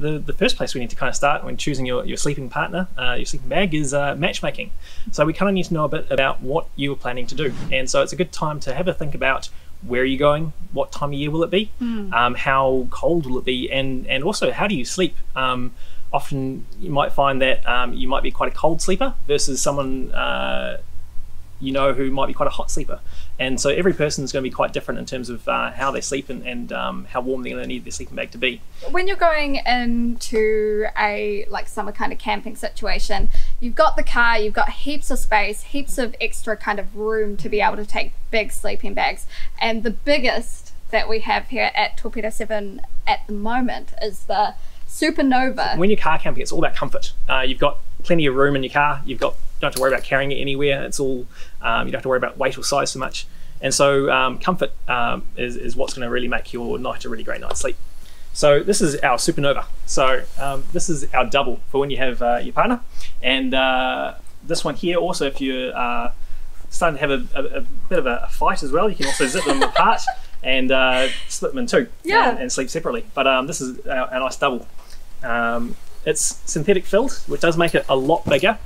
the first place we need to kind of start when choosing your sleeping partner, your sleeping bag, is matchmaking. So we kind of need to know a bit about what you were planning to do. And so it's a good time to have a think about where are you going, what time of year will it be, how cold will it be, and also how do you sleep. Often you might find that you might be quite a cold sleeper versus someone you know who might be quite a hot sleeper. And so every person is going to be quite different in terms of how they sleep and how warm they're going to need their sleeping bag to be. When you're going into a like summer kind of camping situation, you've got the car, you've got heaps of space, heaps of extra kind of room to be able to take big sleeping bags. And the biggest that we have here at Torpedo 7 at the moment is the Supernova. When you're car camping, it's all about comfort. You've got plenty of room in your car. You've got, you don't have to worry about carrying it anywhere. It's all, you don't have to worry about weight or size so much. And so comfort is what's going to really make your night a really great night's sleep. So this is our Supernova. So this is our double for when you have your partner. And this one here also, if you're starting to have a bit of a fight as well, you can also zip them apart and split them in two, yeah, and sleep separately. But this is a nice double. It's synthetic filled, which does make it a lot bigger.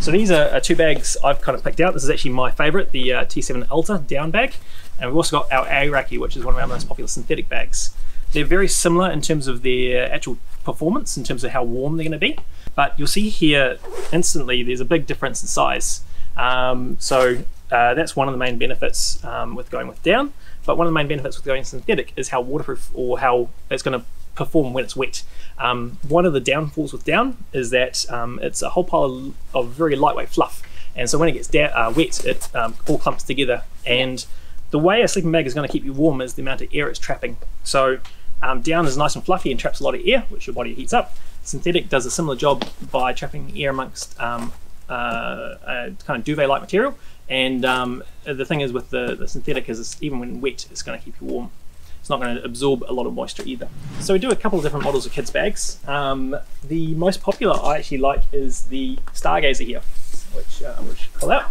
So these are two bags I've kind of picked out. This is actually my favorite, the T7 Ultra down bag. And we've also got our Aoraki, which is one of our most popular synthetic bags. They're very similar in terms of their actual performance, in terms of how warm they're gonna be. But you'll see here instantly, there's a big difference in size. So that's one of the main benefits with going with down. But one of the main benefits with going synthetic is how waterproof or how it's gonna perform when it's wet. One of the downfalls with down is that it's a whole pile of very lightweight fluff, and so when it gets wet, it all clumps together. And the way a sleeping bag is going to keep you warm is the amount of air it's trapping. So down is nice and fluffy and traps a lot of air, which your body heats up. Synthetic does a similar job by trapping air amongst a kind of duvet-like material. And the thing is with the synthetic is even when wet, it's going to keep you warm. It's not going to absorb a lot of moisture either. So we do a couple of different models of kids' bags. The most popular I actually like is the Stargazer here, which I'm going to pull out.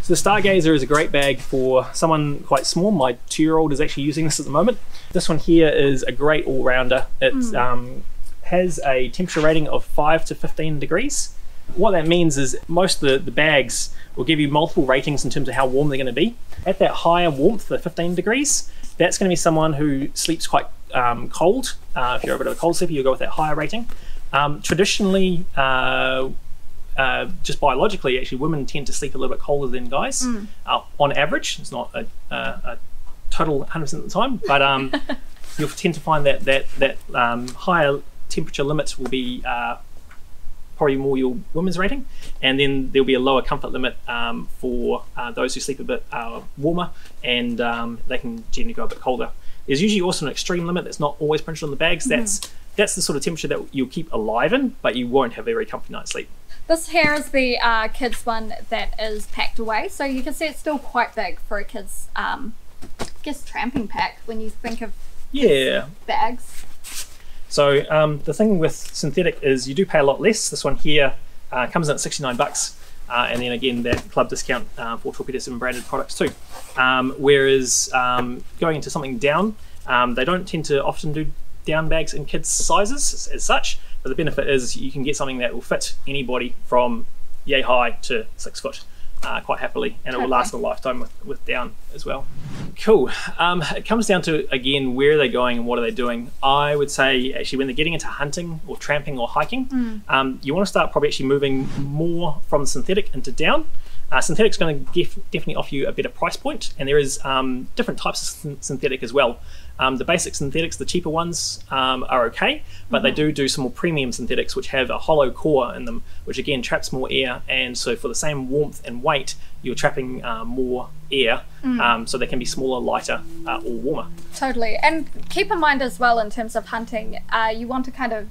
So the Stargazer is a great bag for someone quite small. My 2-year-old is actually using this at the moment. This one here is a great all-rounder. It has a temperature rating of 5 to 15 degrees. What that means is most of the bags will give you multiple ratings in terms of how warm they're going to be. At that higher warmth, the 15 degrees, that's going to be someone who sleeps quite cold. If you're a bit of a cold sleeper, you'll go with that higher rating. Traditionally, just biologically, actually, women tend to sleep a little bit colder than guys. On average, it's not a total 100% of the time, but you'll tend to find that that higher temperature limit will be probably more your women's rating, and then there'll be a lower comfort limit for those who sleep a bit warmer, and they can generally go a bit colder. There's usually also an extreme limit that's not always printed on the bags. That's the sort of temperature that you'll keep alive in, but you won't have a very comfy night's sleep. This here is the kids one that is packed away, so you can see it's still quite big for a kid's I guess tramping pack when you think of bags. So the thing with synthetic is you do pay a lot less. This one here comes in at 69 bucks. And then again, that club discount for Torpedo 7 branded products too. Whereas going into something down, they don't tend to often do down bags in kids' sizes as such, but the benefit is you can get something that will fit anybody from yay high to 6 foot quite happily, and it will last a lifetime with down as well. Cool. It comes down to, again, where are they going and what are they doing? I would say actually when they're getting into hunting or tramping or hiking, you want to start probably actually moving more from synthetic into down. Synthetic's going to definitely offer you a better price point, and there is different types of synthetic as well. The basic synthetics, the cheaper ones, are okay, but they do some more premium synthetics which have a hollow core in them, which again traps more air, and so for the same warmth and weight, you're trapping more air, so they can be smaller, lighter, or warmer. Totally, and keep in mind as well in terms of hunting, you want to kind of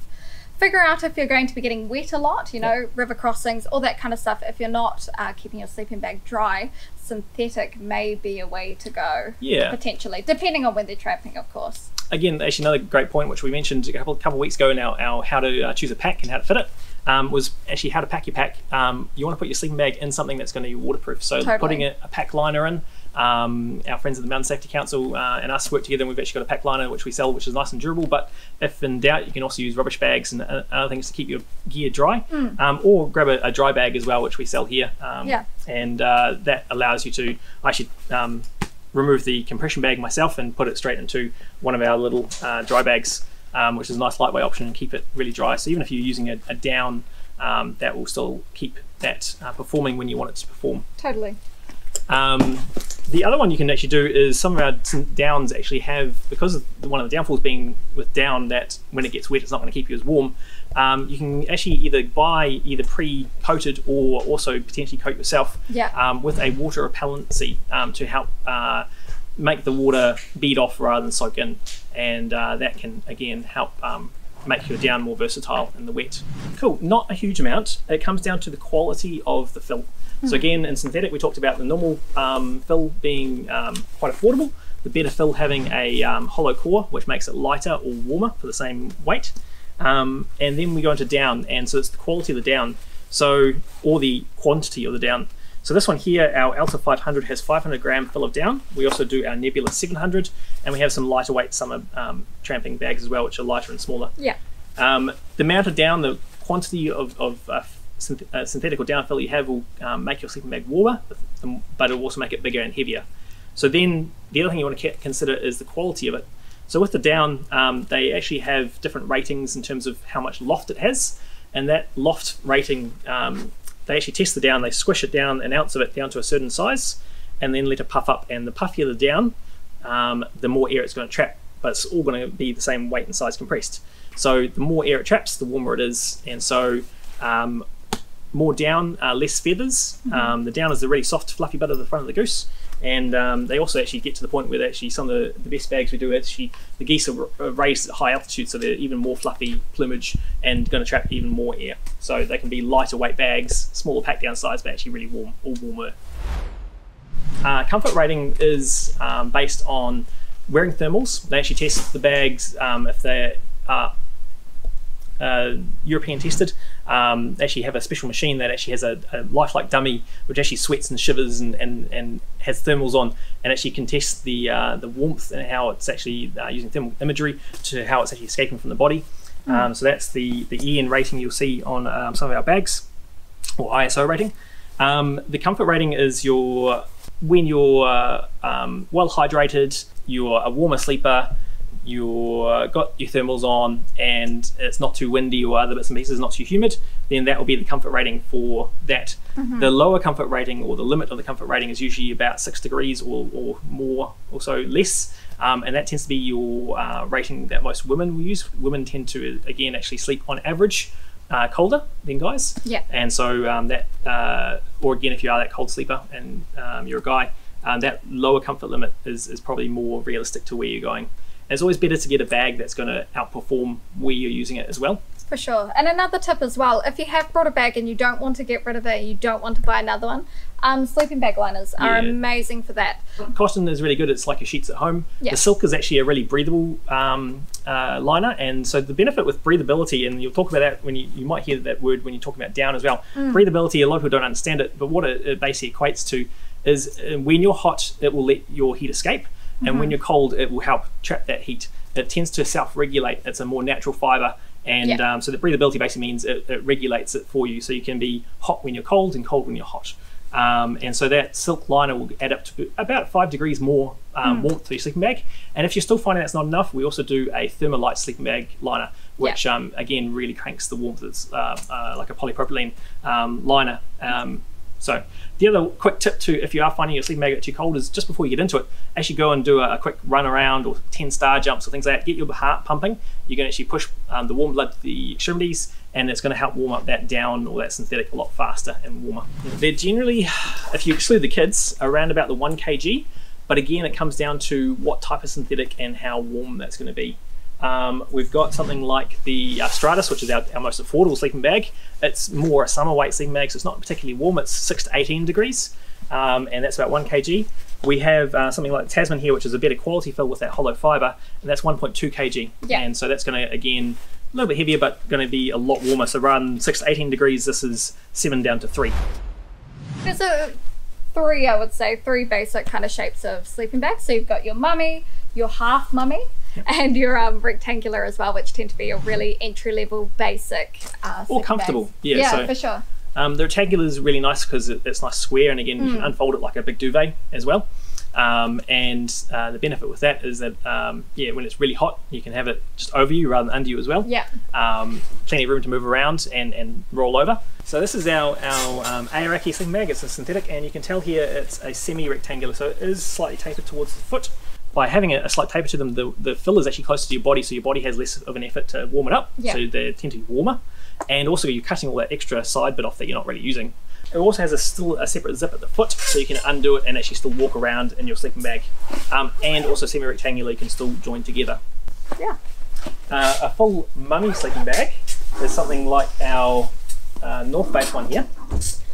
figure out if you're going to be getting wet a lot, you know, river crossings, all that kind of stuff. If you're not keeping your sleeping bag dry, synthetic may be a way to go, potentially, depending on when they're tramping, of course. Again, actually another great point, which we mentioned a couple of weeks ago in our how to choose a pack and how to fit it, was actually how to pack your pack. You want to put your sleeping bag in something that's going to be waterproof. So putting a pack liner in, Our friends at the Mountain Safety Council and us work together, and we've actually got a pack liner which we sell, which is nice and durable, but if in doubt you can also use rubbish bags and other things to keep your gear dry, or grab a dry bag as well, which we sell here, and that allows you to actually remove the compression bag myself and put it straight into one of our little dry bags, which is a nice lightweight option and keep it really dry. So even if you're using a down, that will still keep that performing when you want it to perform. Totally. The other one you can actually do is some of our downs actually have, because of one of the downfalls being with down that when it gets wet it's not going to keep you as warm, you can actually either buy either pre-coated or also potentially coat yourself with a water repellency to help make the water bead off rather than soak in, and that can again help make your down more versatile in the wet. Cool, not a huge amount. It comes down to the quality of the fill. So again, in synthetic, we talked about the normal fill being quite affordable, the better fill having a hollow core, which makes it lighter or warmer for the same weight. And then we go into down, and so it's the quality of the down, so, or the quantity of the down. So this one here, our Alta 500 has 500 gram fill of down. We also do our Nebula 700, and we have some lighter weight summer tramping bags as well, which are lighter and smaller. Yeah. The amount of down, the quantity of synthetic or downfill you have will make your sleeping bag warmer, but it will also make it bigger and heavier. So then the other thing you want to consider is the quality of it. So with the down, they actually have different ratings in terms of how much loft it has, and that loft rating, they actually test the down, they squish it down, an ounce of it down to a certain size, and then let it puff up, and the puffier the down, the more air it's going to trap, but it's all going to be the same weight and size compressed. So the more air it traps, the warmer it is, and so more down, less feathers. The down is the really soft, fluffy bit of the front of the goose, and they also actually get to the point where actually some of the best bags we do, actually the geese are raised at high altitude, so they're even more fluffy plumage and going to trap even more air. So they can be lighter weight bags, smaller pack down size, but actually really warm or warmer. Comfort rating is based on wearing thermals. They actually test the bags if they are European tested. They actually have a special machine that actually has a lifelike dummy which actually sweats and shivers and has thermals on, and actually can test the warmth and how it's actually using thermal imagery to how it's actually escaping from the body. So that's the EN rating you'll see on some of our bags, or ISO rating. The comfort rating is when you're well hydrated, you're a warmer sleeper, you've got your thermals on, and it's not too windy or other bits and pieces, not too humid, then that will be the comfort rating for that. The lower comfort rating, or the limit of the comfort rating, is usually about 6 degrees or more, or so less, and that tends to be your rating that most women will use. Women tend to, again, actually sleep on average colder than guys. Yeah. And so or again, if you are that cold sleeper and you're a guy, that lower comfort limit is probably more realistic to where you're going. It's always better to get a bag that's going to outperform where you're using it as well. For sure. And another tip as well, if you have brought a bag and you don't want to get rid of it, you don't want to buy another one, sleeping bag liners are amazing for that. Cotton is really good. It's like your sheets at home. Yeah. The silk is actually a really breathable liner, and so the benefit with breathability, and you'll talk about that when you might hear that word when you're talking about down as well. Breathability, a lot of people don't understand it, but what it basically equates to is when you're hot, it will let your heat escape. And when you're cold, it will help trap that heat. It tends to self-regulate. It's a more natural fiber, and so the breathability basically means it regulates it for you, so you can be hot when you're cold and cold when you're hot. And so that silk liner will add up to about 5 degrees more warmth to your sleeping bag. And if you're still finding that's not enough, we also do a Thermolite sleeping bag liner, which again really cranks the warmth. It's like a polypropylene liner. So the other quick tip to, if you are finding your sleeping bag too cold, is just before you get into it, actually go and do a quick run around or 10 star jumps or things like that. Get your heart pumping. You can actually push the warm blood to the extremities, and it's going to help warm up that down or that synthetic a lot faster and warmer. They're generally, if you exclude the kids, around about the 1 kg, but again, it comes down to what type of synthetic and how warm that's going to be. We've got something like the Stratus, which is our most affordable sleeping bag. It's more a summer weight sleeping bag, so it's not particularly warm. It's 6 to 18 degrees, and that's about 1 kg. We have something like Tasman here, which is a better quality fill with that hollow fibre, and that's 1.2 kg. Yeah. And so that's going to, again, a little bit heavier, but going to be a lot warmer. So rather than 6 to 18 degrees, this is 7 down to 3. There's a three, I would say, three basic kind of shapes of sleeping bags. So you've got your mummy, your half mummy, yep, and your rectangular as well, which tend to be a really entry-level basic or comfortable bags. Yeah, so, for sure. The rectangular is really nice because it's nice square, and again, you can unfold it like a big duvet as well. And the benefit with that is that yeah, when it's really hot, you can have it just over you rather than under you as well. Yeah. Plenty of room to move around and roll over. So this is our Aoraki sleeping bag. It's a synthetic, and you can tell here it's a semi-rectangular, so it is slightly tapered towards the foot. By having a slight taper to them, the fill is actually closer to your body, so your body has less of an effort to warm it up. Yeah. So they tend to be warmer, and also you're cutting all that extra side bit off that you're not really using. It also has still a separate zip at the foot, so you can undo it and actually still walk around in your sleeping bag. And also semi-rectangular, you can still join together. Yeah. A full mummy sleeping bag is something like our North Face one here.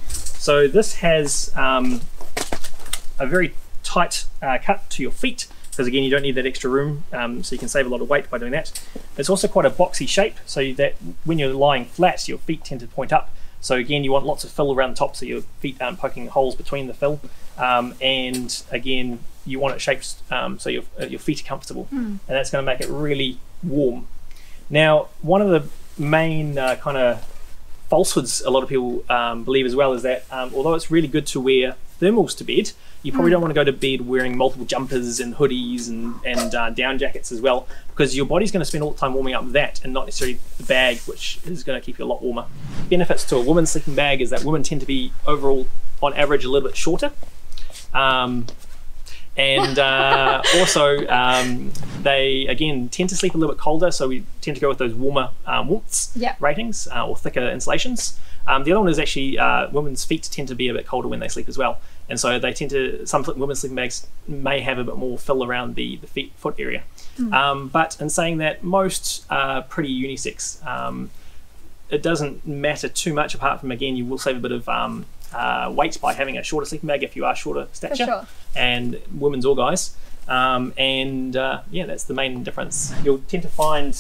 So this has a very tight cut to your feet, because again, you don't need that extra room, so you can save a lot of weight by doing that. It's also quite a boxy shape, so that when you're lying flat, your feet tend to point up. So again, you want lots of fill around the top so your feet aren't poking holes between the fill. And again, you want it shaped so your feet are comfortable. And that's going to make it really warm. Now, one of the main kind of falsehoods a lot of people believe as well is that although it's really good to wear thermals to bed, you probably don't want to go to bed wearing multiple jumpers and hoodies and down jackets as well, because your body's going to spend all the time warming up that and not necessarily the bag, which is going to keep you a lot warmer. Benefits to a woman's sleeping bag is that women tend to be overall on average a little bit shorter, and also they again tend to sleep a little bit colder, so we tend to go with those warmer warmths, yep, ratings or thicker insulations. The other one is actually women's feet tend to be a bit colder when they sleep as well, and so they tend to, some women's sleeping bags may have a bit more fill around the foot area. But in saying that, most are pretty unisex. It doesn't matter too much, apart from again you will save a bit of weight by having a shorter sleeping bag if you are shorter stature, sure, and women's or guys. Yeah, that's the main difference. You'll tend to find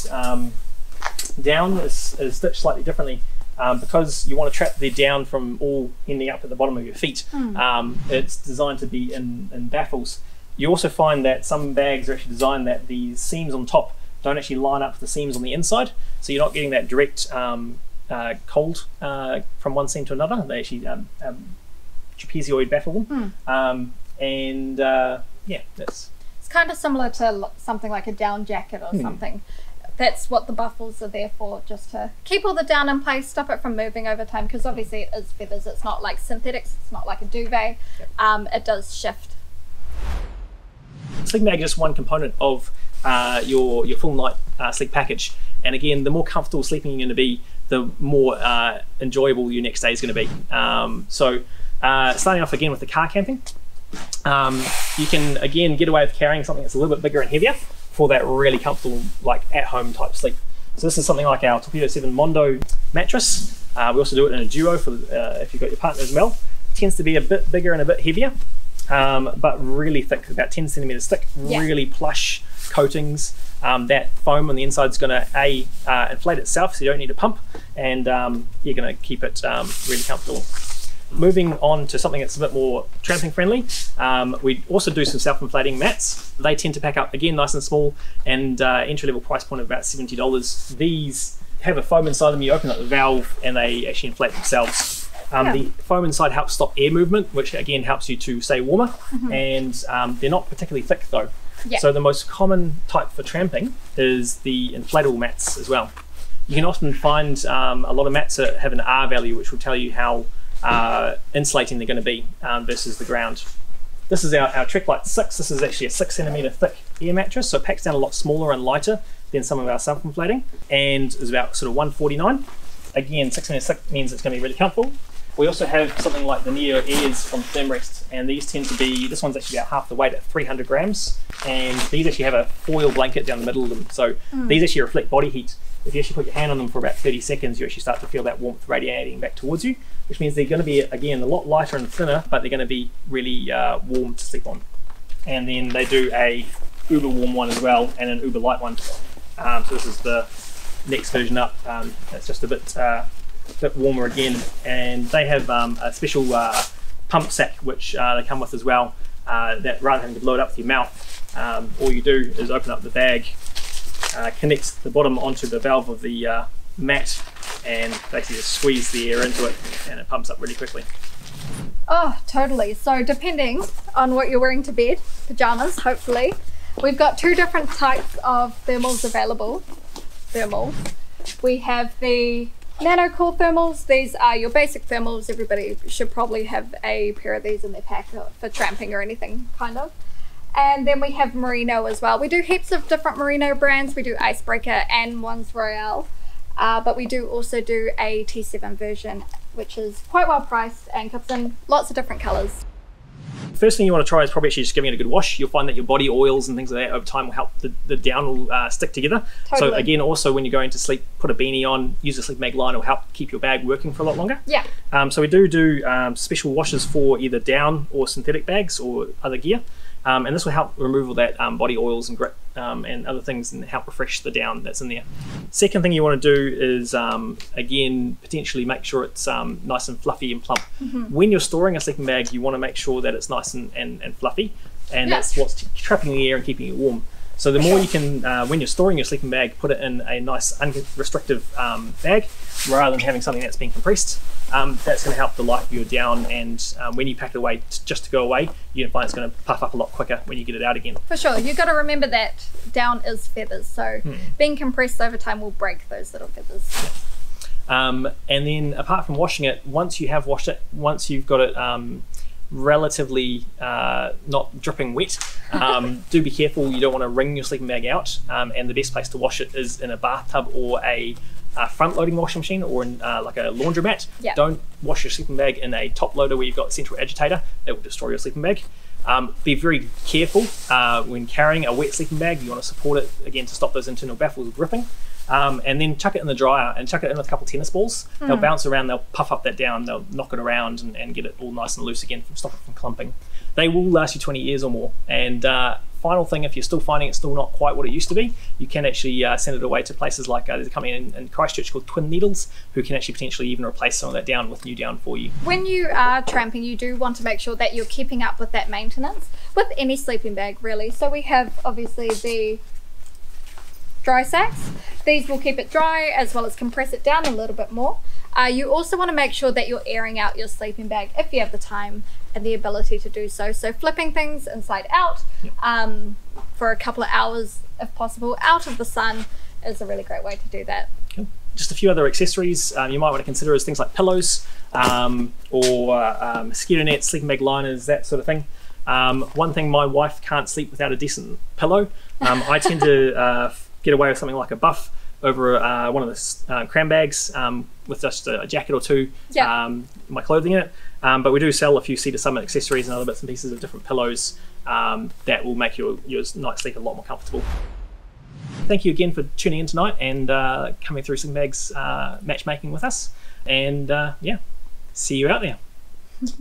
down is stitched slightly differently. Because you want to trap the down from all ending up at the bottom of your feet. It's designed to be in baffles. You also find that some bags are actually designed that the seams on top don't actually line up with the seams on the inside, so you're not getting that direct cold from one seam to another. They actually trapezoid baffle them. Yeah, it's kind of similar to something like a down jacket or something. That's what the buffles are there for, just to keep all the down in place, stop it from moving over time, because obviously it is feathers, it's not like synthetics, it's not like a duvet. Yep. It does shift. Sleeping bag is just one component of your full night sleep package, and again, the more comfortable sleeping you're going to be, the more enjoyable your next day is going to be. So starting off again with the car camping, you can again get away with carrying something that's a little bit bigger and heavier for that really comfortable, like at-home type sleep. So this is something like our Torpedo 7 Mondo mattress. We also do it in a duo for if you've got your partner as well. It tends to be a bit bigger and a bit heavier, but really thick, about 10 centimeters thick, yeah, really plush coatings. That foam on the inside is going to inflate itself, so you don't need a pump, and you're going to keep it really comfortable. Moving on to something that's a bit more tramping friendly, we also do some self-inflating mats. They tend to pack up again nice and small, and entry-level price point of about $70. These have a foam inside them. You open up the valve and they actually inflate themselves. Yeah. The foam inside helps stop air movement, which again helps you to stay warmer. And they're not particularly thick though. Yeah. So the most common type for tramping is the inflatable mats as well. You can often find a lot of mats that have an R value, which will tell you how insulating they're going to be versus the ground. This is our TrekLite 6. This is actually a 6 centimeter thick air mattress, so it packs down a lot smaller and lighter than some of our self-inflating, and is about sort of 149. Again, 6 centimeters thick means it's going to be really comfortable. We also have something like the Neo Airs from Thermrest, and these tend to be, this one's actually about half the weight at 300 grams, and these actually have a foil blanket down the middle of them, so these actually reflect body heat. If you actually put your hand on them for about 30 seconds, you actually start to feel that warmth radiating back towards you, which means they're going to be, again, a lot lighter and thinner, but they're going to be really warm to sleep on. And then they do a uber warm one as well, and an uber light one. So this is the next version up. It's just a bit warmer again, and they have a special pump sack, which they come with as well, that rather than having to blow it up with your mouth, all you do is open up the bag, connects the bottom onto the valve of the mat, and basically just squeeze the air into it, and it pumps up really quickly. Oh, totally. So depending on what you're wearing to bed, pajamas hopefully, we've got two different types of thermals available. We have the nanocore thermals. These are your basic thermals. Everybody should probably have a pair of these in their pack for tramping or anything, kind of. And then we have merino as well. We do heaps of different merino brands. We do Icebreaker and Mons Royale, but we do also do a T7 version, which is quite well priced and comes in lots of different colors. First thing you want to try is probably actually just giving it a good wash. You'll find that your body oils and things like that over time will help the down will stick together. Totally. So again, also when you're going to sleep, put a beanie on, use a sleep mag line, will help keep your bag working for a lot longer. Yeah. So we do special washes for either down or synthetic bags or other gear. And this will help remove all that body oils and grit and other things, and help refresh the down that's in there. Second thing you want to do is, again, potentially make sure it's nice and fluffy and plump. Mm-hmm. When you're storing a sleeping bag, you want to make sure that it's nice and fluffy, and yeah, that's what's trapping the air and keeping it warm. So the more you can, when you're storing your sleeping bag, put it in a nice unrestrictive bag, rather than having something that's been compressed. That's going to help the life of your down, and when you pack it away just to go away, you're going to find it's going to puff up a lot quicker when you get it out again. For sure. You've got to remember that down is feathers, so being compressed over time will break those little feathers. Yeah. And then apart from washing it, once you have washed it, once you've got it relatively not dripping wet, do be careful. You don't want to wring your sleeping bag out, and the best place to wash it is in a bathtub or a front loading washing machine, or in like a laundromat. Yep. Don't wash your sleeping bag in a top loader where you've got central agitator. It will destroy your sleeping bag. Be very careful when carrying a wet sleeping bag. You want to support it again to stop those internal baffles gripping. And then chuck it in the dryer, and chuck it in with a couple of tennis balls. They'll bounce around, they'll puff up that down, they'll knock it around and get it all nice and loose again, stop it from clumping. They will last you 20 years or more. And final thing, if you're still finding it's still not quite what it used to be, you can actually send it away to places like there's a company in Christchurch called Twin Needles, who can actually potentially even replace some of that down with new down for you. When you are tramping, you do want to make sure that you're keeping up with that maintenance with any sleeping bag, really. So we have obviously the dry sacks. These will keep it dry as well as compress it down a little bit more. You also want to make sure that you're airing out your sleeping bag if you have the time and the ability to do so. So flipping things inside out for a couple of hours if possible out of the sun is a really great way to do that. Cool. Just a few other accessories you might want to consider is things like pillows or mosquito nets, sleeping bag liners, that sort of thing. One thing, my wife can't sleep without a decent pillow. I tend to get away with something like a buff over one of the cram bags with just a jacket or two, my clothing in it. But we do sell a few Sea to Summit accessories and other bits and pieces of different pillows that will make your night sleep a lot more comfortable. Thank you again for tuning in tonight and coming through Sleeping Bags matchmaking with us. And yeah, see you out there.